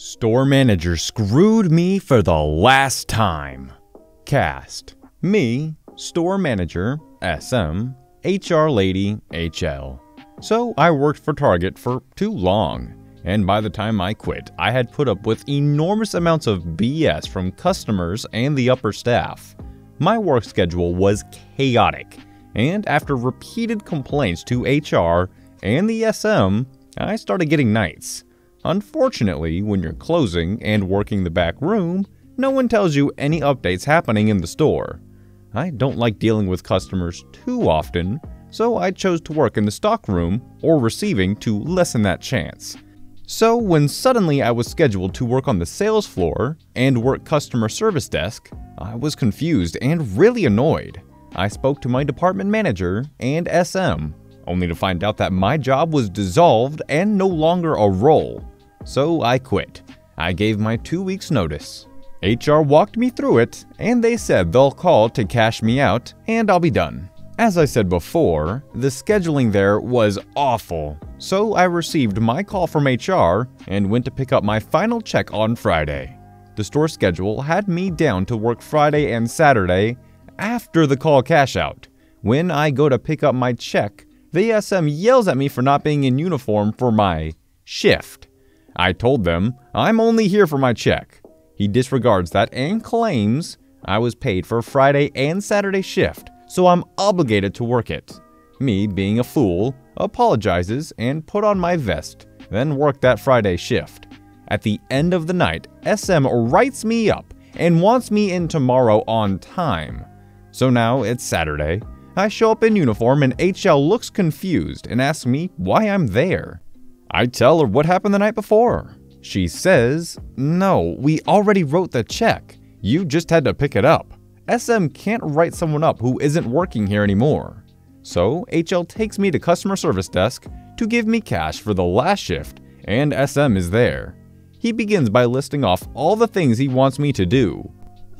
Store manager screwed me for the last time. Cast. Me, store manager, SM, HR lady, HL. So I worked for Target for too long, and by the time I quit, I had put up with enormous amounts of BS from customers and the upper staff. My work schedule was chaotic, and after repeated complaints to HR and the SM, I started getting nights. Unfortunately, when you're closing and working the back room, no one tells you any updates happening in the store. I don't like dealing with customers too often, so I chose to work in the stock room or receiving to lessen that chance. So when suddenly I was scheduled to work on the sales floor and work customer service desk, I was confused and really annoyed. I spoke to my department manager and SM, only to find out that my job was dissolved and no longer a role. So I quit. I gave my 2 weeks notice. HR walked me through it, and they said they'll call to cash me out and I'll be done. As I said before, the scheduling there was awful, so I received my call from HR and went to pick up my final check on Friday. The store schedule had me down to work Friday and Saturday after the call cash out. When I go to pick up my check, the SM yells at me for not being in uniform for my shift. I told them I'm only here for my check. He disregards that and claims I was paid for Friday and Saturday shift, so I'm obligated to work it. Me, being a fool, apologizes and put on my vest, then worked that Friday shift. At the end of the night, SM writes me up and wants me in tomorrow on time. So now it's Saturday. I show up in uniform and HL looks confused and asks me why I'm there. I tell her what happened the night before. She says, "No, we already wrote the check. You just had to pick it up. SM can't write someone up who isn't working here anymore." So HL takes me to customer service desk to give me cash for the last shift, and SM is there. He begins by listing off all the things he wants me to do.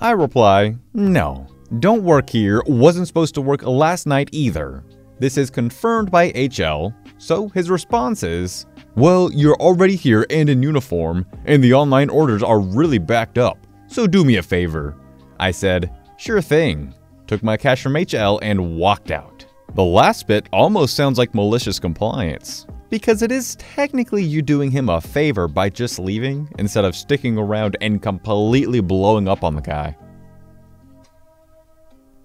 I reply, "No. Don't work here, wasn't supposed to work last night either." This is confirmed by HL, so his response is, "Well, you're already here and in uniform, and the online orders are really backed up, so do me a favor." I said, "Sure thing," took my cash from HL and walked out. The last bit almost sounds like malicious compliance, because it is technically you doing him a favor by just leaving instead of sticking around and completely blowing up on the guy.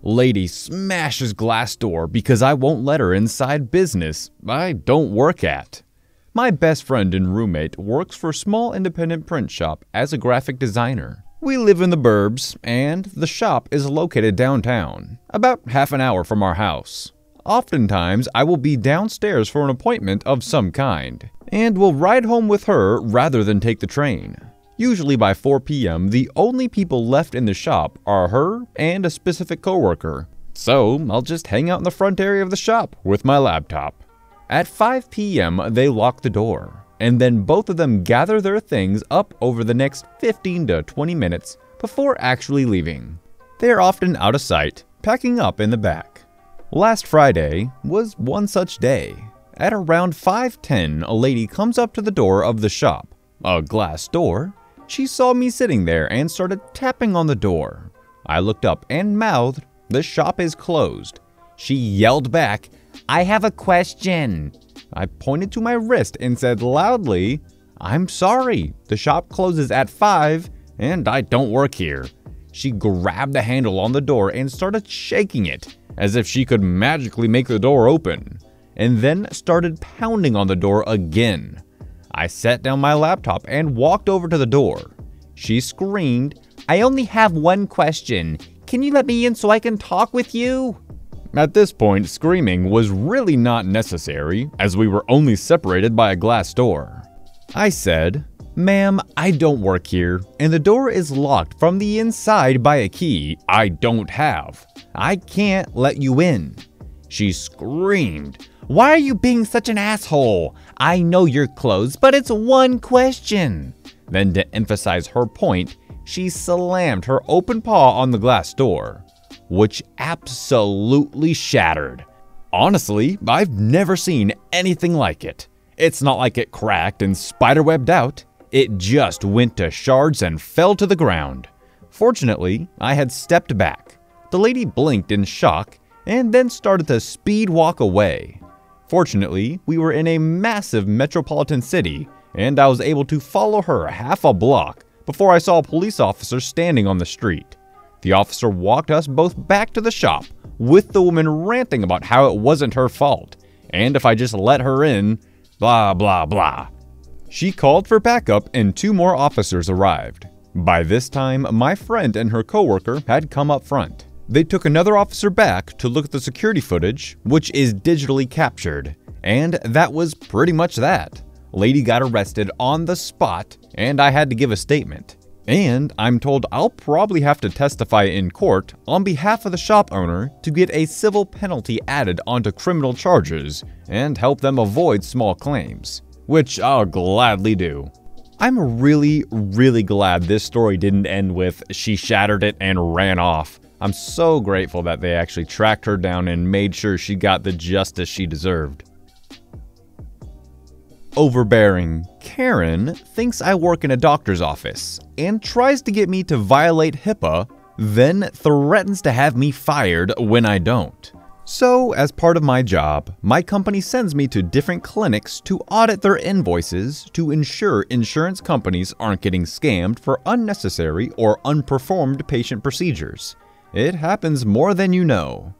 Lady smashes glass door because I won't let her inside business I don't work at. My best friend and roommate works for a small independent print shop as a graphic designer. We live in the burbs, and the shop is located downtown, about half an hour from our house. Oftentimes, I will be downstairs for an appointment of some kind, and will ride home with her rather than take the train. Usually by 4 p.m., the only people left in the shop are her and a specific coworker, so I'll just hang out in the front area of the shop with my laptop. At 5 p.m., they lock the door, and then both of them gather their things up over the next 15 to 20 minutes before actually leaving. They are often out of sight, packing up in the back. Last Friday was one such day. At around 5:10, a lady comes up to the door of the shop, a glass door. She saw me sitting there and started tapping on the door. I looked up and mouthed, "The shop is closed." She yelled back, "I have a question." I pointed to my wrist and said loudly, "I'm sorry, the shop closes at 5 and I don't work here." She grabbed the handle on the door and started shaking it as if she could magically make the door open, and then started pounding on the door again. I set down my laptop and walked over to the door. She screamed, "I only have one question. Can you let me in so I can talk with you?" At this point, screaming was really not necessary, as we were only separated by a glass door. I said, "Ma'am, I don't work here, and the door is locked from the inside by a key I don't have. I can't let you in." She screamed, "Why are you being such an asshole? I know you're closed, but it's one question." Then, to emphasize her point, she slammed her open paw on the glass door, which absolutely shattered. Honestly, I've never seen anything like it. It's not like it cracked and spiderwebbed out. It just went to shards and fell to the ground. Fortunately, I had stepped back. The lady blinked in shock and then started to speed walk away. Fortunately, we were in a massive metropolitan city, and I was able to follow her half a block before I saw a police officer standing on the street. The officer walked us both back to the shop, with the woman ranting about how it wasn't her fault, and if I just let her in, blah blah blah. She called for backup and two more officers arrived. By this time, my friend and her coworker had come up front. They took another officer back to look at the security footage, which is digitally captured, and that was pretty much that. Lady got arrested on the spot, and I had to give a statement. And I'm told I'll probably have to testify in court on behalf of the shop owner to get a civil penalty added onto criminal charges and help them avoid small claims, which I'll gladly do. I'm really glad this story didn't end with she shattered it and ran off. I'm so grateful that they actually tracked her down and made sure she got the justice she deserved. Overbearing. Karen thinks I work in a doctor's office and tries to get me to violate HIPAA, then threatens to have me fired when I don't. So, as part of my job, my company sends me to different clinics to audit their invoices to ensure insurance companies aren't getting scammed for unnecessary or unperformed patient procedures. It happens more than you know.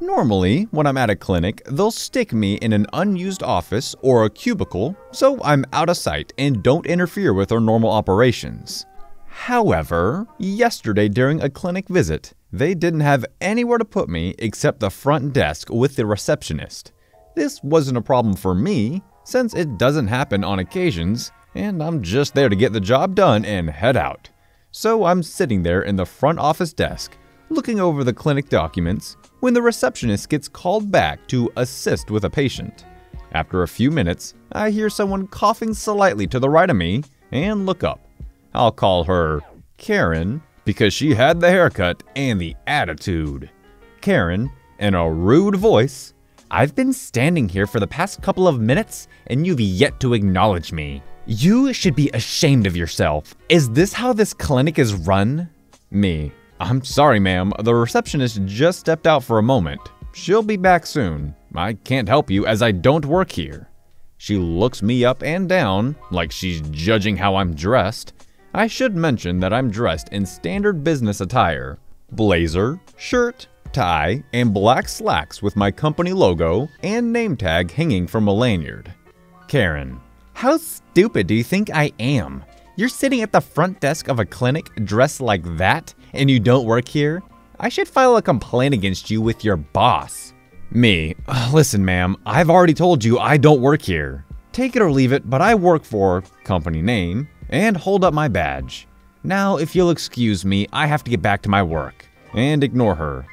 Normally, when I'm at a clinic, they'll stick me in an unused office or a cubicle so I'm out of sight and don't interfere with their normal operations. However, yesterday during a clinic visit, they didn't have anywhere to put me except the front desk with the receptionist. This wasn't a problem for me, since it doesn't happen on occasions, and I'm just there to get the job done and head out. So I'm sitting there in the front office desk, looking over the clinic documents, when the receptionist gets called back to assist with a patient. After a few minutes, I hear someone coughing slightly to the right of me and look up. I'll call her Karen because she had the haircut and the attitude. Karen, in a rude voice, "I've been standing here for the past couple of minutes and you've yet to acknowledge me. You should be ashamed of yourself. Is this how this clinic is run?" Me: "I'm sorry, ma'am. The receptionist just stepped out for a moment. She'll be back soon. I can't help you as I don't work here." She looks me up and down like she's judging how I'm dressed. I should mention that I'm dressed in standard business attire: blazer, shirt, tie, and black slacks with my company logo and name tag hanging from a lanyard. Karen: "How stupid do you think I am? You're sitting at the front desk of a clinic dressed like that, and you don't work here? I should file a complaint against you with your boss." Me: "Listen, ma'am, I've already told you I don't work here. Take it or leave it, but I work for company name and hold up my badge. Now, if you'll excuse me, I have to get back to my work," and ignore her.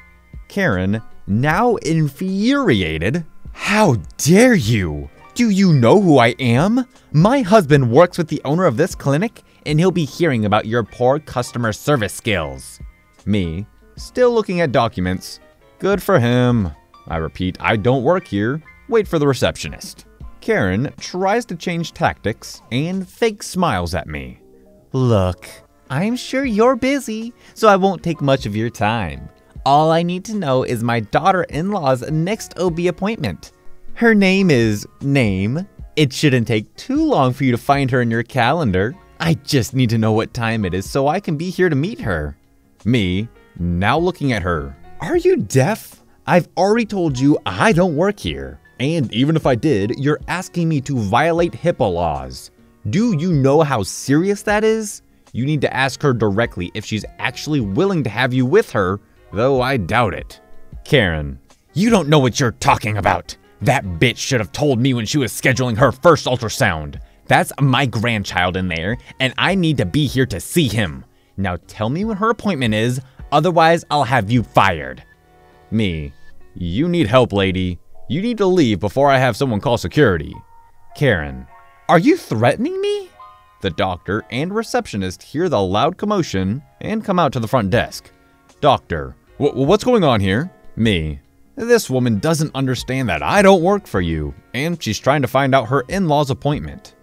Karen, now infuriated: "How dare you! Do you know who I am? My husband works with the owner of this clinic, and he'll be hearing about your poor customer service skills." Me, still looking at documents: "Good for him." I repeat, "I don't work here." Wait for the receptionist. Karen tries to change tactics and fake smiles at me. "Look, I'm sure you're busy, so I won't take much of your time. All I need to know is my daughter-in-law's next OB appointment. Her name is name. It shouldn't take too long for you to find her in your calendar. I just need to know what time it is so I can be here to meet her." Me, now looking at her: "Are you deaf? I've already told you I don't work here. And even if I did, you're asking me to violate HIPAA laws. Do you know how serious that is? You need to ask her directly if she's actually willing to have you with her, though I doubt it." Karen: "You don't know what you're talking about. That bitch should have told me when she was scheduling her first ultrasound. That's my grandchild in there, and I need to be here to see him. Now tell me when her appointment is, otherwise I'll have you fired." Me: "You need help, lady. You need to leave before I have someone call security." Karen: "Are you threatening me?" The doctor and receptionist hear the loud commotion and come out to the front desk. Doctor: "What's going on here?" Me: "This woman doesn't understand that I don't work for you, and she's trying to find out her in-law's appointment."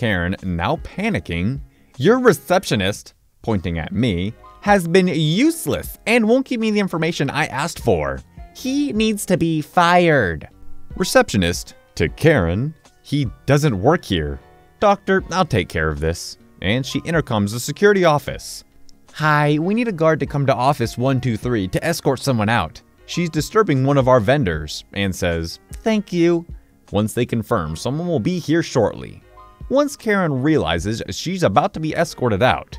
Karen, now panicking. Your receptionist, pointing at me, has been useless and won't give me the information I asked for. He needs to be fired. Receptionist, to Karen, he doesn't work here. Doctor, I'll take care of this. And she intercoms the security office. Hi, we need a guard to come to office 123 to escort someone out. She's disturbing one of our vendors, and says, thank you. Once they confirm, someone will be here shortly. Once Karen realizes she's about to be escorted out,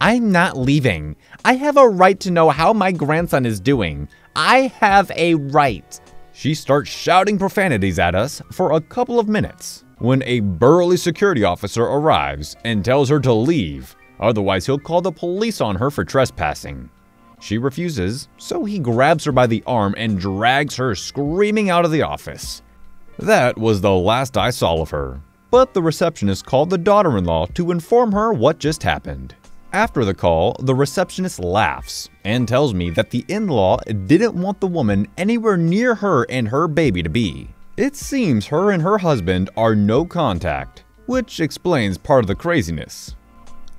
I'm not leaving. I have a right to know how my grandson is doing. I have a right. She starts shouting profanities at us for a couple of minutes when a burly security officer arrives and tells her to leave, otherwise he'll call the police on her for trespassing. She refuses, so he grabs her by the arm and drags her screaming out of the office. That was the last I saw of her, but the receptionist called the daughter-in-law to inform her what just happened. After the call, the receptionist laughs and tells me that the in-law didn't want the woman anywhere near her and her baby to be. It seems her and her husband are no contact, which explains part of the craziness.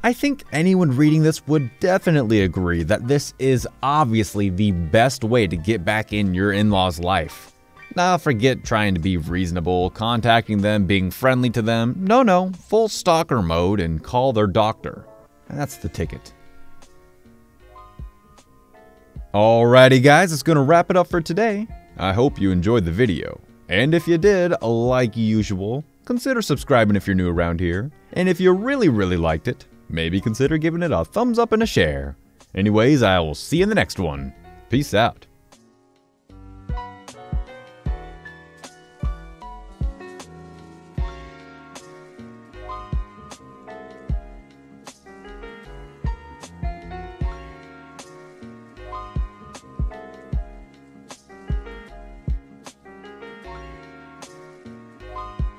I think anyone reading this would definitely agree that this is obviously the best way to get back in your in-laws' life. Now forget trying to be reasonable, contacting them, being friendly to them. No, full stalker mode and call their doctor. That's the ticket. Alrighty guys, that's gonna wrap it up for today. I hope you enjoyed the video. And if you did, like usual, consider subscribing if you're new around here. And if you really liked it, maybe consider giving it a thumbs up and a share. Anyways, I will see you in the next one. Peace out.